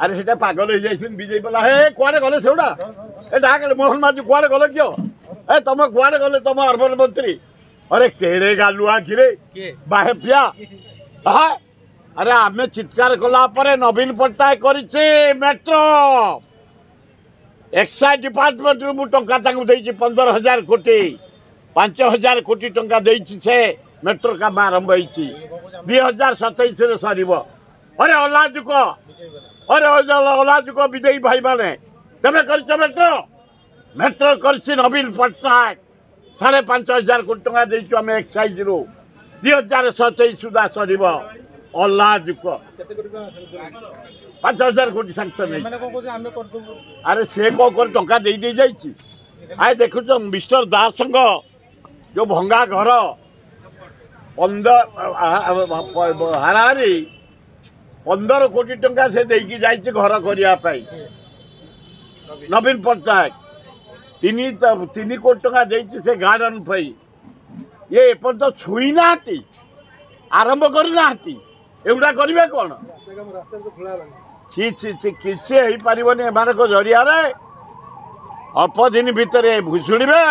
अरे सेटा पागल हो जाइसन विजय बोला हे कुआडे गले सेउडा ए डाके मोहन माझी कुआडे गले क्यों ए तुम कुआडे गले तुम अर्बन मंत्री अरे केड़े गालुआ खिरे बाहे पिया हां अरे आमे चित्कार कला परे नवीन पटनायक करिछि मेट्रो एक्साइज डिपार्टमेंट रु टंका ताकू देछि 15,000 कोटी 5,000 कोटी टंका देछि से मेट्रो का आरंभ होइछि 2027 रे सरीबो अरे ओलाजुक अरे ओलाजुक विजयी भाई मैंने तेरे कर मेट्रो मेट्रो कर नवीन पटनायक 5,500 कोटी टका देचु आम एक्साइज रु 2027 सुधा सर ओलाजुक 5,000 कोटी सांसन अरे से कौ कर टंका दे जाइए आए देखु मिस्टर दास जो भंगा घर अंदर हाराहारी 15 कोटी टंका से देकी जाई छी घर करिया पाई नवीन पटनायक 3 कोटी टंका देई छी से गार्डन पाई ये एपर तो छुई नाती आरंभ कर नाती एगुडा करबे कोन रास्ता तो खुला छी छी छी किछे ही परिवने माने को जरिया रे अल्प दिन भीतर भुसुड़ीबे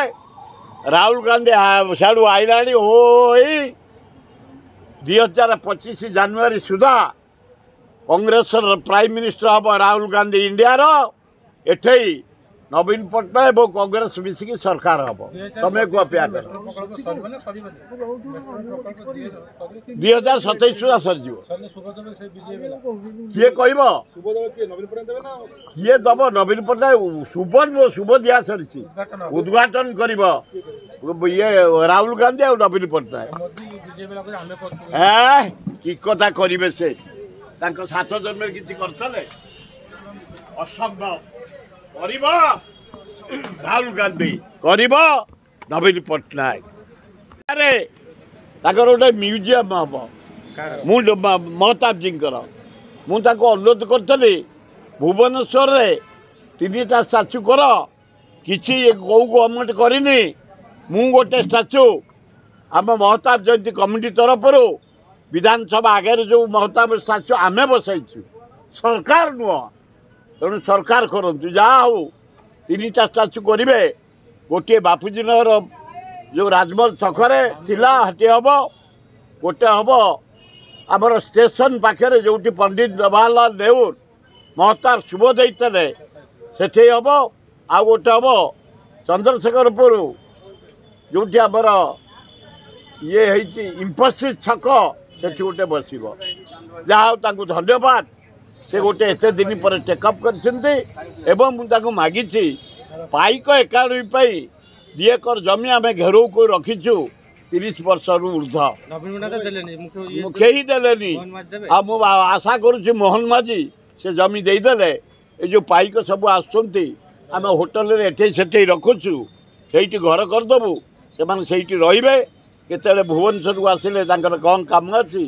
राहुल गांधी साडू आइलाणी होई 2025 जनवरी सुधा कांग्रेस प्राइम मिनिस्टर हम राहुल गांधी इंडिया रो एठे नवीन पटनायक और कांग्रेस मिसिक सरकार हम तुम कु अपेक्षा कर 2027 सुधा सर किए कह किए दब नवीन पटनायक शुभ दिया सर उद्घाटन कर ये राहुल गांधी और नवीन पटनायक कि कथा करें से तांको 7 जन्म किसी करते असंभव कर राहुल गांधी कर नवीन पटनायक अरे गोटे म्यूजियम हम मुझे महताब जी मुझे अनुरोध करी भुवनेश्वर में 3टा स्टाच्यू कर कि कौ गवर्नमेंट करनी मु गोटे स्टाच्यू आम महताब जयंती कमिटी तरफ विधानसभा आगे जो महताब स्टाच्यू आम बसु सरकार नुह तेणु सरकार करूँ जहाँ हो 3टा स्टाच्यू करे गोटे बापूजी नगर जो राजमहल छकरे हाटी हम गोटे हम आमर स्टेशन पाखे जो पंडित जवाहरलाल नेहरू महताब शुभोदय थे से हम आ गोटे हम चंद्रशेखरपुर जो आमर ये है इंफोसिस छक से गोटे बस जहाँ धन्यवाद से गोटे एत दिन पर टेकअप कर मागिची पाइक एकाडेमी 2 एकर जमी आम घेर को रखीचु 30 वर्ष रु ऊर्ध कहीं देले आशा करुच्ची मोहन माझी से जमी देदेले ये जो पाइक सब आम होटेल एटे से रखुचु से घर करदेबू से रही केतेले भुवनेश्वर को आसिले कौन काम अच्छी।